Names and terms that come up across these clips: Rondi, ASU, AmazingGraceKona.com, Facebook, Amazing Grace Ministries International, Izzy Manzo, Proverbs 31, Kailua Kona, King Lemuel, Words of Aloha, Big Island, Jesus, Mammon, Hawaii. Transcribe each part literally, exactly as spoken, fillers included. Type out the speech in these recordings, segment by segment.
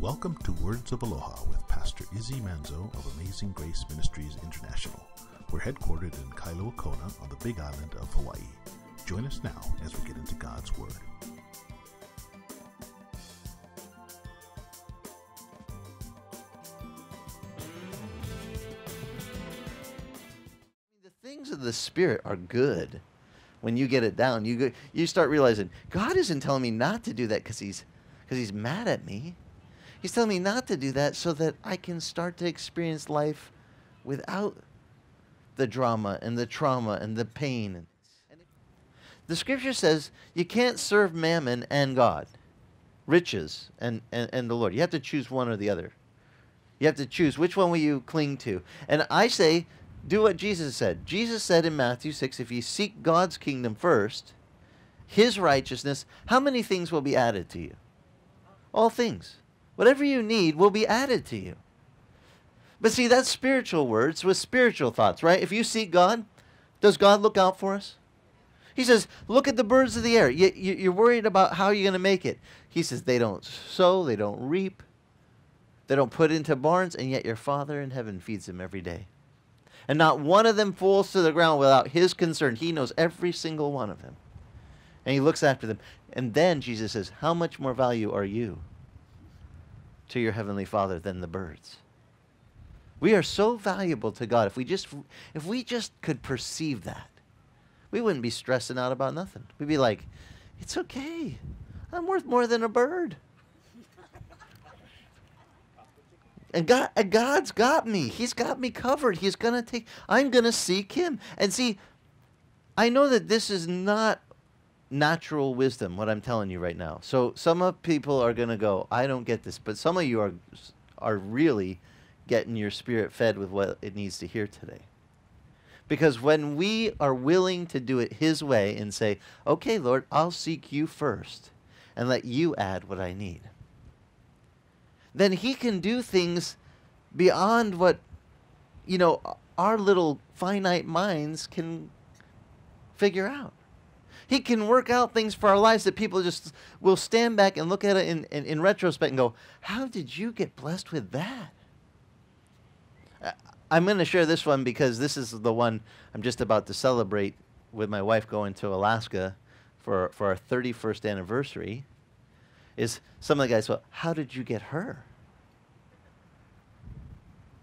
Welcome to Words of Aloha with Pastor Izzy Manzo of Amazing Grace Ministries International. We're headquartered in Kailua Kona on the Big Island of Hawaii. Join us now as we get into God's Word. The things of the Spirit are good. When you get it down, you go, you start realizing, God isn't telling me not to do that because he's, because he's mad at me. He's telling me not to do that so that I can start to experience life without the drama and the trauma and the pain. The scripture says you can't serve mammon and God, riches and, and, and the Lord. You have to choose one or the other. You have to choose which one will you cling to. And I say, do what Jesus said. Jesus said in Matthew six, if you seek God's kingdom first, his righteousness, how many things will be added to you? All things. Whatever you need will be added to you. But see, that's spiritual words with spiritual thoughts, right? If you seek God, does God look out for us? He says, look at the birds of the air. You, you, you're worried about how you're going to make it. He says, they don't sow, they don't reap, they don't put into barns, and yet your Father in heaven feeds them every day. And not one of them falls to the ground without his concern. He knows every single one of them. And he looks after them. And then Jesus says, how much more value are you to your heavenly Father than the birds? We are so valuable to God. If we just if we just could perceive that, we wouldn't be stressing out about nothing. We'd be like, it's okay. I'm worth more than a bird. And God, and God's got me. He's got me covered. He's gonna take, I'm gonna seek him. And see, I know that this is not natural wisdom, what I'm telling you right now. So some of people are gonna go, I don't get this, but some of you are are really getting your spirit fed with what it needs to hear today. Because when we are willing to do it his way and say, okay, Lord, I'll seek you first and let you add what I need, then he can do things beyond what, you know, our little finite minds can figure out. He can work out things for our lives that people just will stand back and look at it in, in, in retrospect and go, how did you get blessed with that? I'm going to share this one because this is the one I'm just about to celebrate with my wife going to Alaska for, for our thirty-first anniversary. Is some of the guys, well, how did you get her?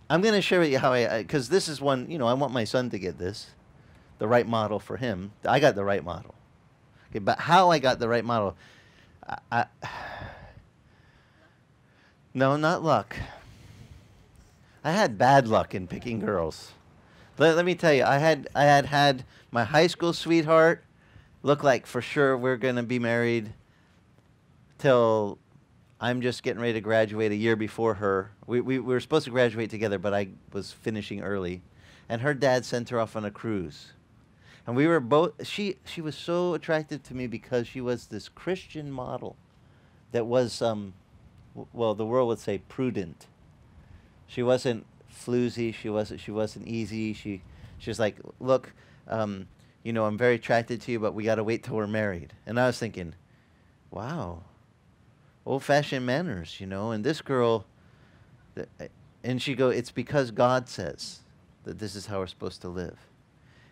I'm going to share with you how I, because this is one, you know, I want my son to get this, the right model for him. I got the right model. Okay, but how I got the right model, I, I, no, not luck. I had bad luck in picking girls. Let, let me tell you, I had I had had my high school sweetheart look like for sure we're going to be married till I'm just getting ready to graduate a year before her. We, we, we were supposed to graduate together, but I was finishing early. And her dad sent her off on a cruise. And we were both, she, she was so attractive to me because she was this Christian model that was, um, well, the world would say prudent. She wasn't floozy. She wasn't. She wasn't easy. She, she was like, look, um, you know, I'm very attracted to you, but we got to wait till we're married. And I was thinking, wow, old-fashioned manners, you know. And this girl, the, and she go, it's because God says that this is how we're supposed to live.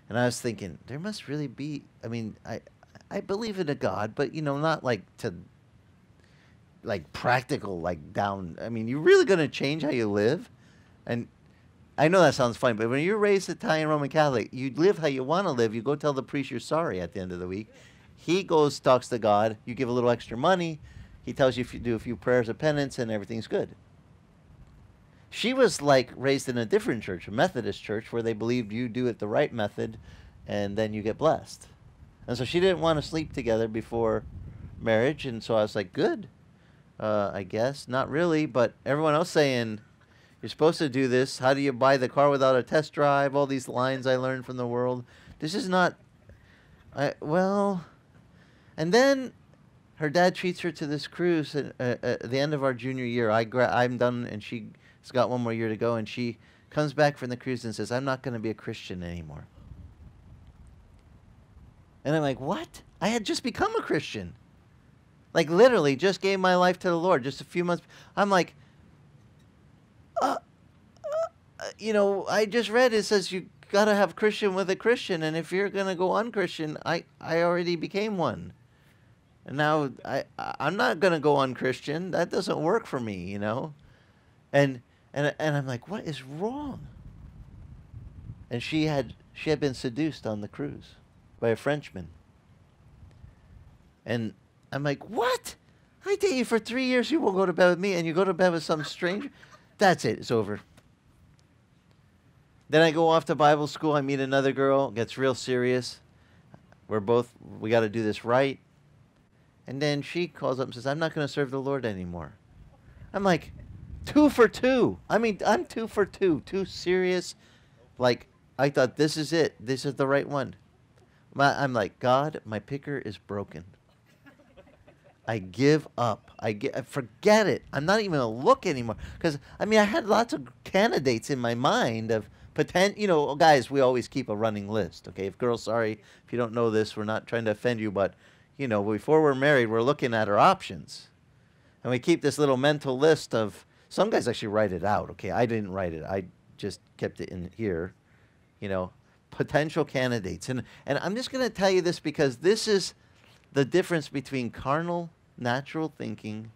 And I was thinking, there must really be. I mean, I, I believe in a God, but you know, not like to. Like practical, like down. I mean, you're really going to change how you live? And I know that sounds funny, but when you're raised Italian Roman Catholic, you live how you want to live. You go tell the priest you're sorry at the end of the week. He goes, talks to God. You give a little extra money. He tells you if you do a few prayers of penance and everything's good. She was like raised in a different church, a Methodist church, where they believed you do it the right method and then you get blessed. And so she didn't want to sleep together before marriage. And so I was like, good. Uh, I guess. Not really, but everyone else saying, you're supposed to do this. How do you buy the car without a test drive? All these lines I learned from the world. This is not, I, well, and then her dad treats her to this cruise at, uh, at the end of our junior year. I gra I'm done, and she's got one more year to go, and she comes back from the cruise and says, I'm not going to be a Christian anymore. And I'm like, what? I had just become a Christian. Like, literally just gave my life to the Lord just a few months. I'm like, uh, uh, you know, I just read it says you got to have Christian with a Christian. And if you're going to go unchristian, I, I already became one. And now I, I'm not going to go unchristian. That doesn't work for me, you know. And, and, and I'm like, what is wrong? And she had, she had been seduced on the cruise by a Frenchman. And I'm like, what? I date you for three years. You won't go to bed with me. And you go to bed with some stranger. That's it. It's over. Then I go off to Bible school. I meet another girl. Gets real serious. We're both, we got to do this right. And then she calls up and says, I'm not going to serve the Lord anymore. I'm like, two for two. I mean, I'm two for two. Two serious. Like, I thought, this is it. This is the right one. My, I'm like, God, my picker is broken. I give up. I, get, I forget it. I'm not even going to look anymore. Because, I mean, I had lots of candidates in my mind of potential. You know, guys, we always keep a running list. Okay, if girls, sorry, if you don't know this, we're not trying to offend you, but... You know, before we're married, we're looking at our options. And we keep this little mental list of, some guys actually write it out. Okay, I didn't write it. I just kept it in here, you know, potential candidates. And, and I'm just going to tell you this because this is the difference between carnal, natural thinking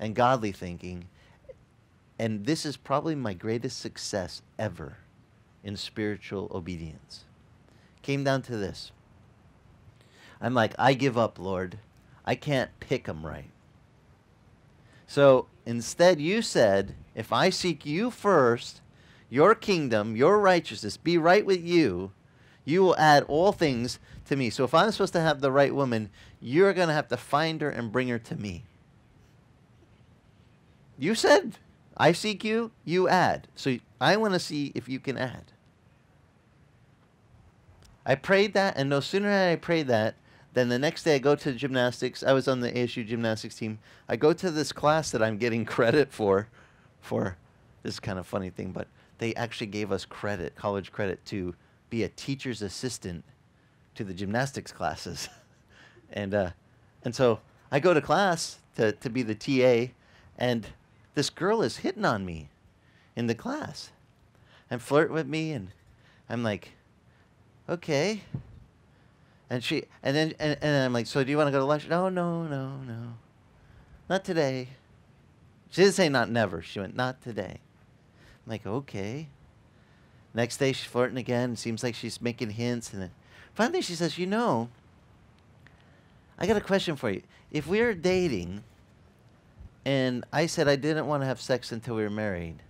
and godly thinking. And this is probably my greatest success ever in spiritual obedience. Came down to this. I'm like, I give up, Lord. I can't pick them right. So instead you said, if I seek you first, your kingdom, your righteousness, be right with you, you will add all things to me. So if I'm supposed to have the right woman, you're going to have to find her and bring her to me. You said, I seek you, you add. So I want to see if you can add. I prayed that, and no sooner had I prayed that, than the next day I go to gymnastics. I was on the A S U gymnastics team. I go to this class that I'm getting credit for. For this is kind of funny thing, but they actually gave us credit, college credit, to be a teacher's assistant to the gymnastics classes. and uh, and so I go to class to, to be the T A, and this girl is hitting on me in the class and flirting with me, and I'm like, okay. And she, and then, and, and I'm like, so do you want to go to lunch? No, no, no, no. Not today. She didn't say not never. She went, not today. I'm like, okay. Next day, she's flirting again. Seems like she's making hints. And then finally, she says, you know, I got a question for you. If we were dating, and I said I didn't want to have sex until we were married,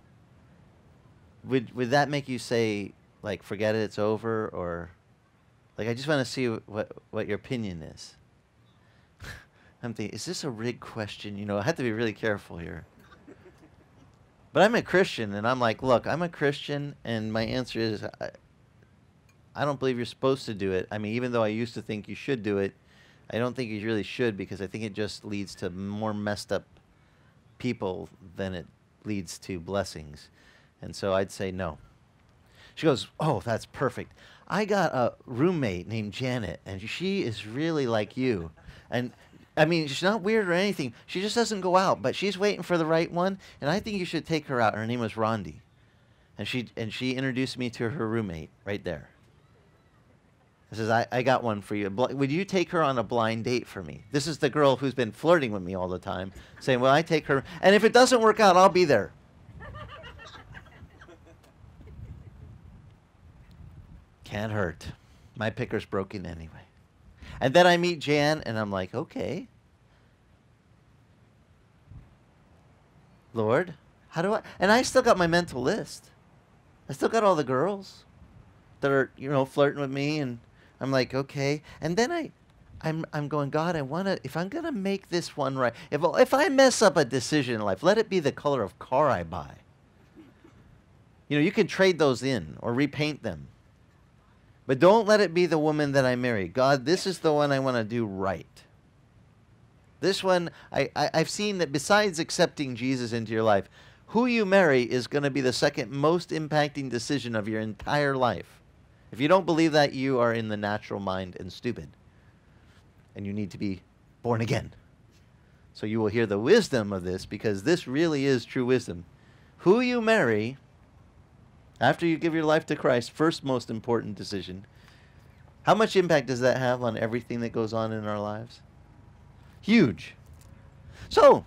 would, would that make you say, like, forget it, it's over, or, like, I just want to see what, what your opinion is. I'm thinking, is this a rigged question? You know, I have to be really careful here. But I'm a Christian, and I'm like, look, I'm a Christian, and my answer is, I, I don't believe you're supposed to do it. I mean, even though I used to think you should do it, I don't think you really should, because I think it just leads to more messed up people than it leads to blessings. And so I'd say no. She goes, oh, that's perfect. I got a roommate named Janet, and she is really like you. And, I mean, she's not weird or anything. She just doesn't go out, but she's waiting for the right one, and I think you should take her out. Her name was Rondi. And she, and she introduced me to her roommate right there. I says, I, I got one for you. Would you take her on a blind date for me? This is the girl who's been flirting with me all the time, saying, well, I take her. And if it doesn't work out, I'll be there. Can't hurt. My picker's broken anyway. And then I meet Jan, and I'm like, okay. Lord, how do I? And I still got my mental list. I still got all the girls that are, you know, flirting with me, and I'm like, okay. And then I, I'm, I'm going, God, I want to, if I'm going to make this one right, if, if I mess up a decision in life, let it be the color of car I buy. You know, you can trade those in or repaint them. But don't let it be the woman that I marry. God, this is the one I want to do right. This one, I, I, I've seen that besides accepting Jesus into your life, who you marry is going to be the second most impacting decision of your entire life. If you don't believe that, you are in the natural mind and stupid. And you need to be born again. So you will hear the wisdom of this, because this really is true wisdom. Who you marry after you give your life to Christ, first most important decision, how much impact does that have on everything that goes on in our lives? Huge. So,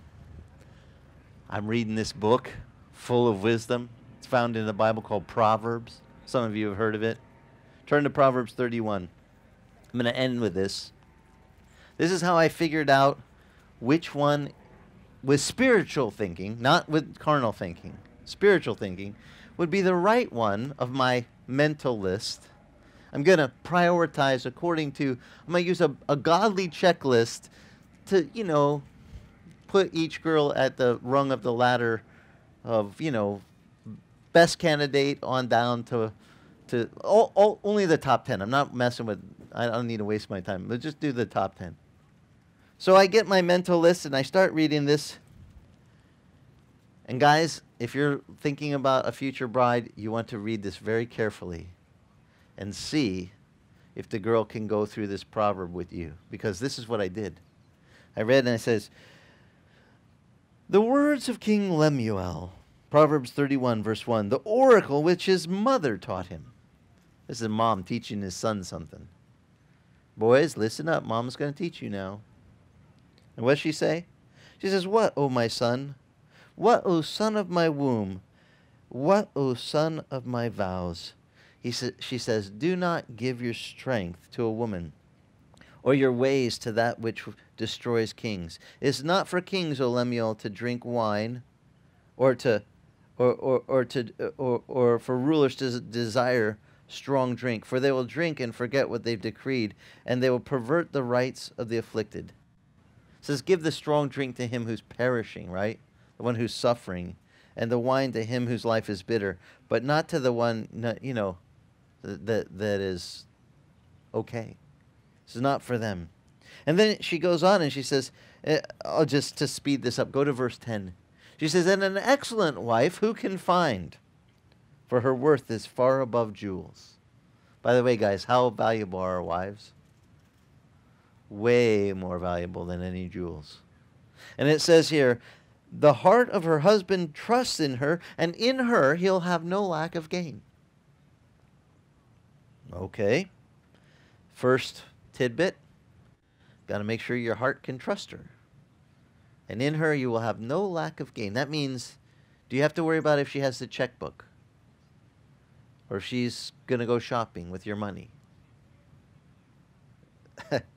I'm reading this book full of wisdom. It's found in the Bible called Proverbs. Some of you have heard of it. Turn to Proverbs thirty-one. I'm going to end with this. This is how I figured out which one, with spiritual thinking, not with carnal thinking, spiritual thinking, would be the right one of my mental list. I'm going to prioritize according to, I'm going to use a, a godly checklist to, you know, put each girl at the rung of the ladder of, you know, best candidate on down to, to all, all, only the top ten. I'm not messing with, I don't need to waste my time. Let's just do the top ten. So I get my mental list and I start reading this. And guys, if you're thinking about a future bride, you want to read this very carefully and see if the girl can go through this proverb with you. Because this is what I did. I read and it says, the words of King Lemuel, Proverbs thirty-one, verse one, the oracle which his mother taught him. This is a mom teaching his son something. Boys, listen up. Mom's going to teach you now. And what does she say? She says, what, O my son? What, O son of my womb? What, O son of my vows? He sa- she says, do not give your strength to a woman, or your ways to that which destroys kings. It is not for kings, O Lemuel, to drink wine, or to, or or or to, or or for rulers to desire strong drink. For they will drink and forget what they've decreed, and they will pervert the rights of the afflicted. It says, give the strong drink to him who's perishing, right? The one who's suffering, and the wine to him whose life is bitter, but not to the one, you know, that that is okay. This is not for them. And then she goes on and she says, I'll just to speed this up, go to verse ten. She says, and an excellent wife who can find? For her worth is far above jewels. By the way, guys, how valuable are our wives? Way more valuable than any jewels. And it says here, the heart of her husband trusts in her, and in her he'll have no lack of gain. Okay. First tidbit. Got to make sure your heart can trust her. And in her you will have no lack of gain. That means, do you have to worry about if she has the checkbook? Or if she's going to go shopping with your money?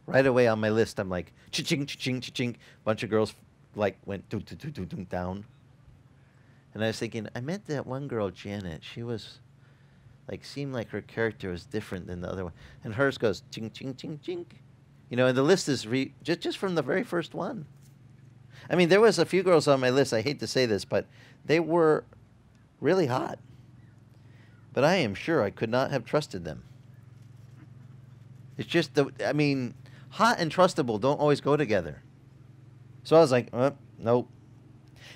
Right away on my list, I'm like, cha-ching, cha-ching, cha-ching. Bunch of girls like went doo, doo, doo, doo, doo, down. And I was thinking, I met that one girl, Janet. She was, like, seemed like her character was different than the other one. And hers goes, ching, ching, ching, ching. You know, and the list is re just, just from the very first one. I mean, there was a few girls on my list, I hate to say this, but they were really hot. But I am sure I could not have trusted them. It's just, the, I mean, hot and trustable don't always go together. So I was like, uh, nope.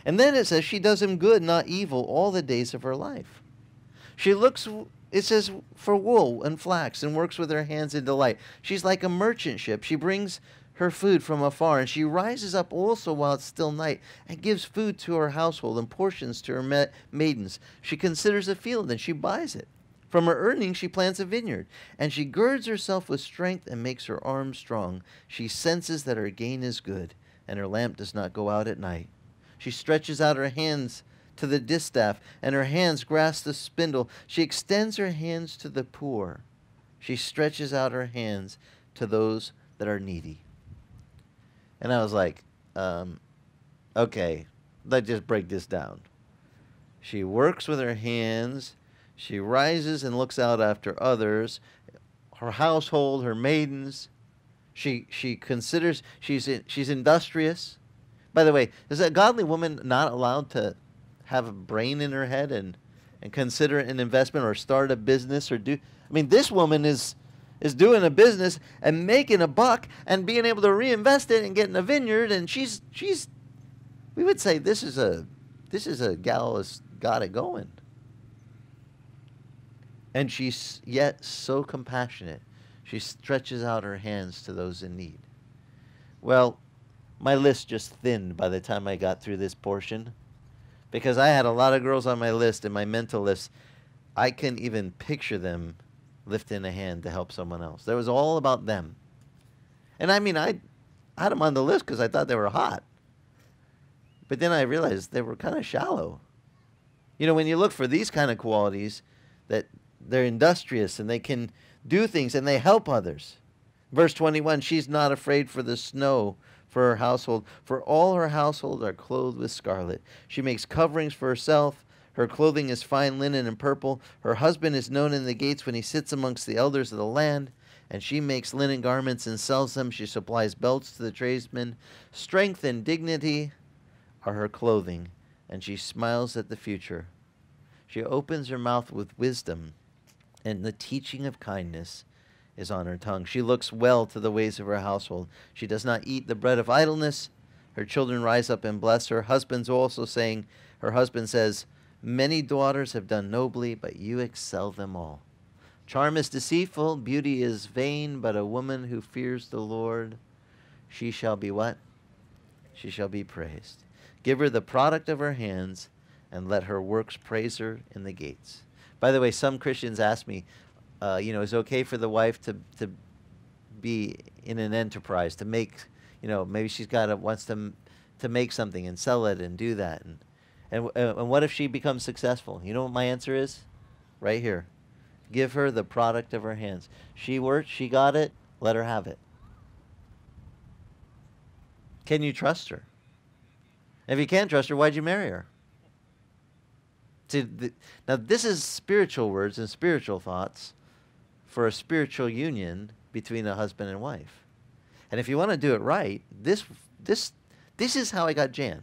And then it says, she does him good, not evil, all the days of her life. She looks... It says, for wool and flax, and works with her hands in delight. She's like a merchant ship. She brings her food from afar, and she rises up also while it's still night, and gives food to her household and portions to her ma maidens. She considers a field, and she buys it. From her earnings she plants a vineyard, and she girds herself with strength and makes her arms strong. She senses that her gain is good, and her lamp does not go out at night. She stretches out her hands to the distaff, and her hands grasp the spindle. She extends her hands to the poor. She stretches out her hands to those that are needy. And I was like, um, okay, let's just break this down. She works with her hands. She rises and looks out after others, her household, her maidens. She, she considers, she's, she's industrious. By the way, is a godly woman not allowed to have a brain in her head and, and consider an investment or start a business or do... I mean, this woman is, is doing a business and making a buck and being able to reinvest it and getting a vineyard, and she's... she's we would say this is a, this is a gal that's got it going. And she's yet so compassionate. She stretches out her hands to those in need. Well, my list just thinned by the time I got through this portion, because I had a lot of girls on my list, and my mental list, I couldn't even picture them lifting a hand to help someone else. There was all about them. And I mean, I had them on the list because I thought they were hot. But then I realized they were kind of shallow. You know, when you look for these kind of qualities, that they're industrious and they can do things and they help others. Verse twenty-one, she's not afraid for the snow for her household, for all her household are clothed with scarlet. She makes coverings for herself. Her clothing is fine linen and purple. Her husband is known in the gates when he sits amongst the elders of the land. And she makes linen garments and sells them. She supplies belts to the tradesmen. Strength and dignity are her clothing, and she smiles at the future. She opens her mouth with wisdom, and the teaching of kindness is on her tongue. She looks well to the ways of her household. She does not eat the bread of idleness. Her children rise up and bless her. Husbands also saying, her husband says, many daughters have done nobly, but you excel them all. Charm is deceitful, beauty is vain, but a woman who fears the Lord, she shall be what? She shall be praised. Give her the product of her hands, and let her works praise her in the gates. By the way, some Christians ask me, Uh, you know, is it okay for the wife to, to be in an enterprise, to make, you know, maybe she's got a, wants to, to make something and sell it and do that. And, and, and what if she becomes successful? You know what my answer is? Right here. Give her the product of her hands. She worked, she got it, let her have it. Can you trust her? If you can't trust her, why'd you marry her? To the, now, this is spiritual words and spiritual thoughts for a spiritual union between a husband and wife. And if you want to do it right, this this this is how I got Jan.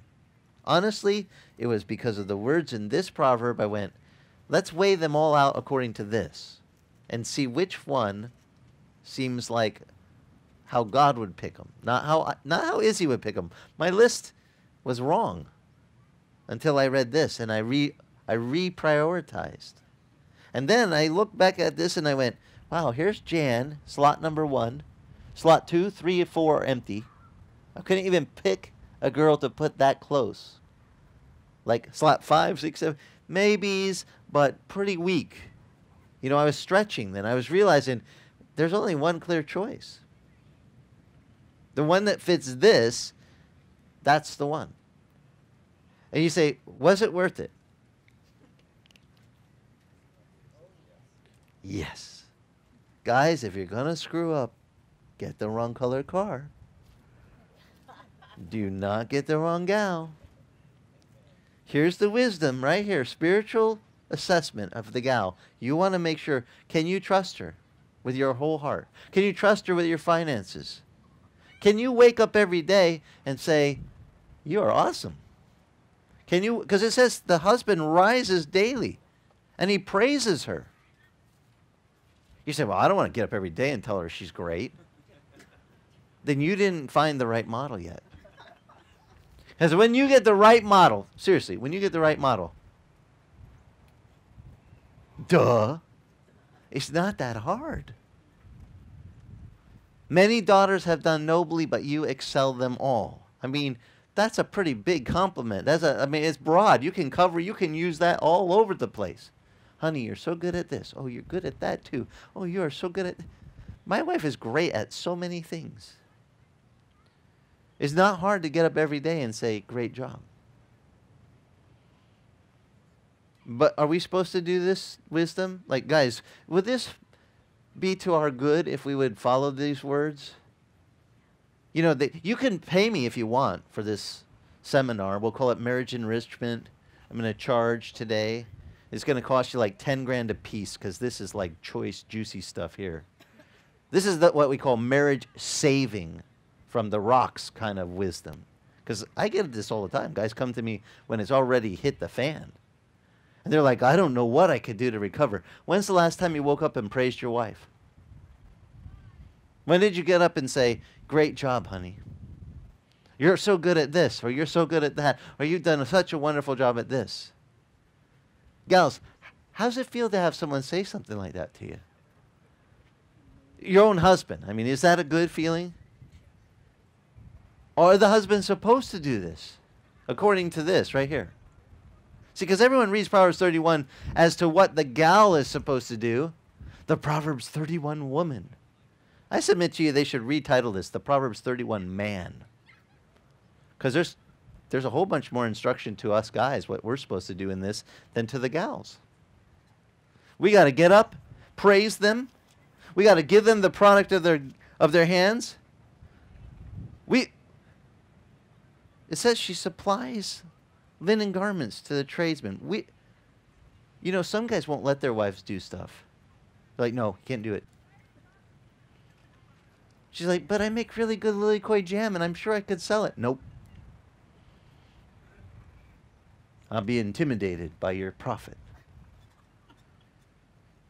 Honestly, it was because of the words in this proverb. I went, let's weigh them all out according to this and see which one seems like how God would pick them, not how I, not how Izzy would pick them. My list was wrong until I read this, and I re I reprioritized. And then I looked back at this and I went, wow, here's Jan, slot number one. Slot two, three, and four are empty. I couldn't even pick a girl to put that close. Like slot five, six, seven, maybes, but pretty weak. You know, I was stretching then. I was realizing there's only one clear choice. The one that fits this, that's the one. And you say, was it worth it? Yes. Guys, if you're going to screw up, get the wrong color car. Do not get the wrong gal. Here's the wisdom right here. Spiritual assessment of the gal. You want to make sure, can you trust her with your whole heart? Can you trust her with your finances? Can you wake up every day and say, you are awesome? Can you, because it says the husband rises daily and he praises her. You say, well, I don't want to get up every day and tell her she's great. Then you didn't find the right model yet. Because when you get the right model, seriously, when you get the right model, duh, it's not that hard. Many daughters have done nobly, but you excel them all. I mean, that's a pretty big compliment. That's a, I mean, it's broad. You can cover, you can use that all over the place. Honey, you're so good at this. Oh, you're good at that too. Oh, you are so good at... My wife is great at so many things. It's not hard to get up every day and say, great job. But are we supposed to do this wisdom? Like, guys, would this be to our good if we would follow these words? You know, they, you can pay me if you want for this seminar. We'll call it Marriage Enrichment. I'm going to charge today. It's going to cost you like ten grand a piece because this is like choice, juicy stuff here. This is the, what we call marriage saving from the rocks kind of wisdom. Because I get this all the time. Guys come to me when it's already hit the fan. And they're like, I don't know what I could do to recover. When's the last time you woke up and praised your wife? When did you get up and say, great job, honey? You're so good at this, or you're so good at that, or you've done such a wonderful job at this. Gals, how does it feel to have someone say something like that to you? Your own husband. I mean, is that a good feeling? Are the husbands supposed to do this? According to this right here. See, because everyone reads Proverbs thirty-one as to what the gal is supposed to do. The Proverbs thirty-one woman. I submit to you they should retitle this, the Proverbs thirty-one man. Because there's, there's a whole bunch more instruction to us guys, what we're supposed to do in this, than to the gals. We got to get up, praise them. We got to give them the product of their, of their hands. We... It says she supplies linen garments to the tradesmen. We, you know, some guys won't let their wives do stuff. They're like, no, can't do it. She's like, but I make really good lily koi jam, and I'm sure I could sell it. Nope. I'll be intimidated by your prophet.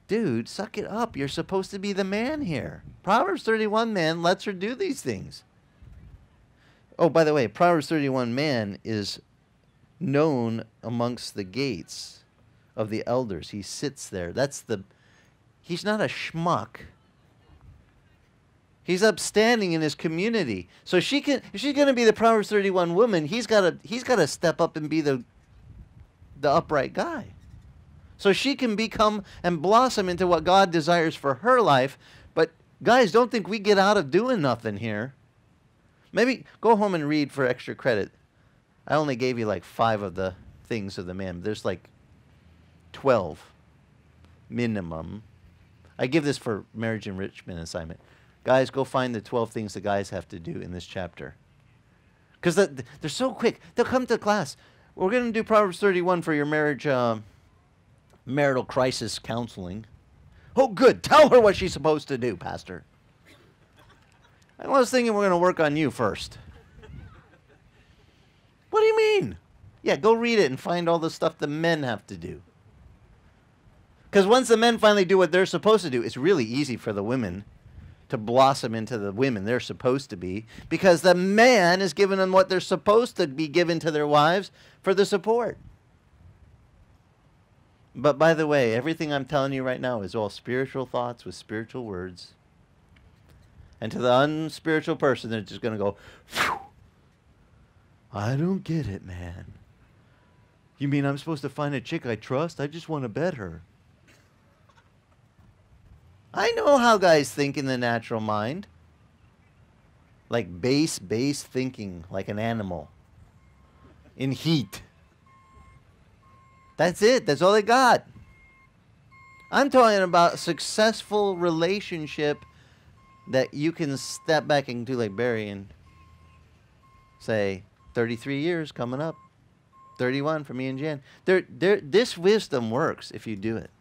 Dude, suck it up. You're supposed to be the man here. Proverbs thirty-one man lets her do these things. Oh, by the way, Proverbs thirty-one man is known amongst the gates of the elders. He sits there. That's the, he's not a schmuck. He's upstanding in his community. So she can, if she's going to be the Proverbs thirty-one woman, he's got to he's got to step up and be the the upright guy. So she can become and blossom into what God desires for her life. But guys, don't think we get out of doing nothing here. Maybe go home and read for extra credit. I only gave you like five of the things of the man. There's like twelve minimum. I give this for marriage enrichment assignment. Guys, go find the twelve things the guys have to do in this chapter. Because the, they're so quick. They'll come to class. We're going to do Proverbs thirty-one for your marriage, uh, marital crisis counseling. Oh, good. Tell her what she's supposed to do, Pastor. I was thinking we're going to work on you first. What do you mean? Yeah, go read it and find all the stuff the men have to do. Because once the men finally do what they're supposed to do, it's really easy for the women to blossom into the women they're supposed to be, because the man is giving them what they're supposed to be given to their wives for the support. But by the way, everything I'm telling you right now is all spiritual thoughts with spiritual words. And to the unspiritual person, they're just going to go, phew, I don't get it, man. You mean I'm supposed to find a chick I trust? I just want to bet her. I know how guys think in the natural mind. Like base, base thinking, like an animal. In heat. That's it. That's all they got. I'm talking about successful relationship that you can step back and do like Barry and say, thirty-three years coming up, thirty-one for me and Jan. There, there, this wisdom works if you do it.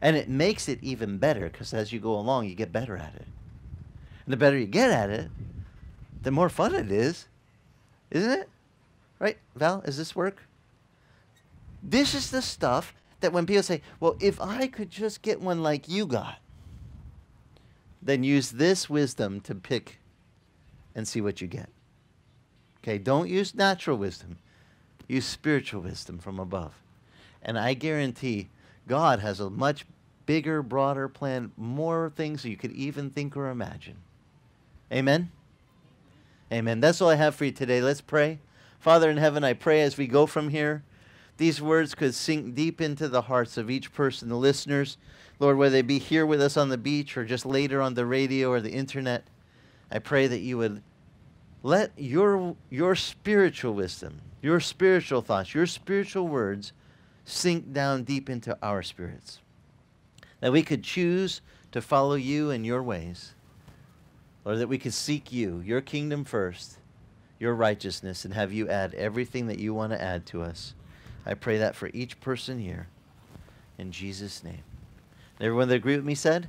And it makes it even better, because as you go along, you get better at it. And the better you get at it, the more fun it is. Isn't it? Right, Val? Does this work? This is the stuff that when people say, well, if I could just get one like you got, then use this wisdom to pick and see what you get. Okay, don't use natural wisdom. Use spiritual wisdom from above. And I guarantee God has a much bigger, broader plan, more things you could even think or imagine. Amen? Amen. That's all I have for you today. Let's pray. Father in heaven, I pray as we go from here, these words could sink deep into the hearts of each person, the listeners. Lord, whether they be here with us on the beach or just later on the radio or the internet, I pray that you would let your, your spiritual wisdom, your spiritual thoughts, your spiritual words sink down deep into our spirits. That we could choose to follow you and your ways. Lord, that we could seek you, your kingdom first, your righteousness, and have you add everything that you want to add to us. I pray that for each person here. In Jesus' name. And everyone that agreed with me said?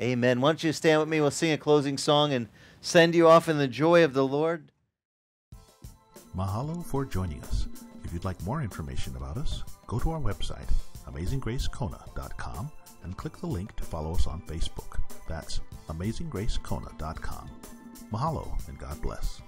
Amen. Amen. Why don't you stand with me? We'll sing a closing song and send you off in the joy of the Lord. Mahalo for joining us. If you'd like more information about us, go to our website, Amazing Grace Kona dot com, and click the link to follow us on Facebook. That's Amazing Grace Kona dot com. Mahalo and God bless.